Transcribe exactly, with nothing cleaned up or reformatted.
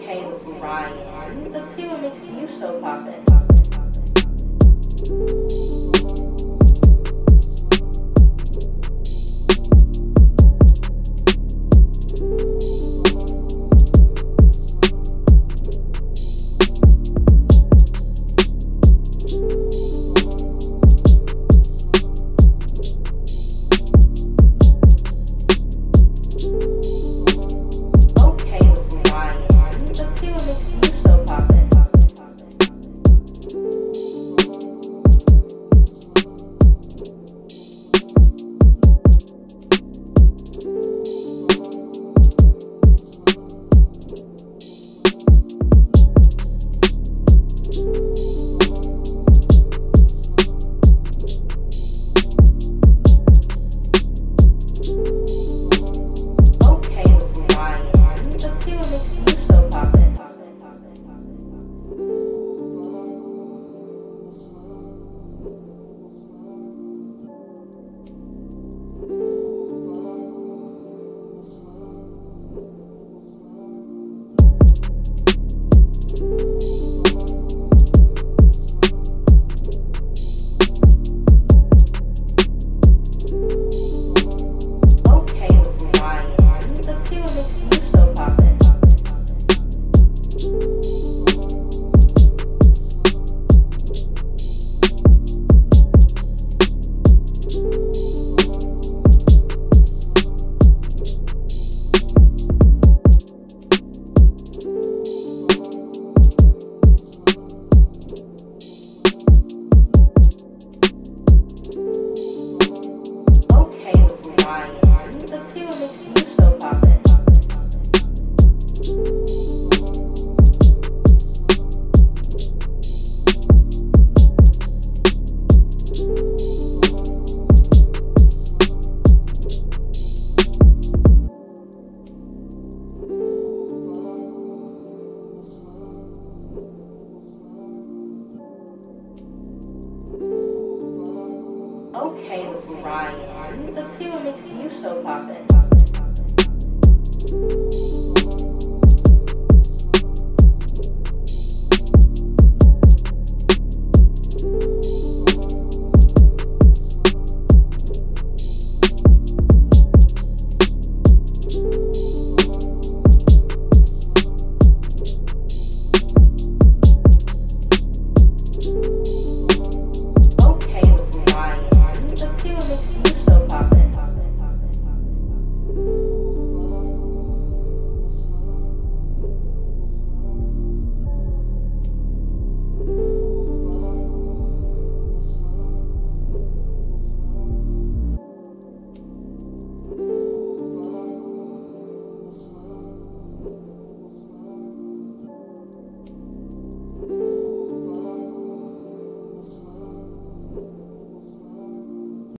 okay with Ryan. Let's see what makes you so poppin'. Let's see what makes you so poppin'. Okay with Ryan. Let's see what makes you so poppin'.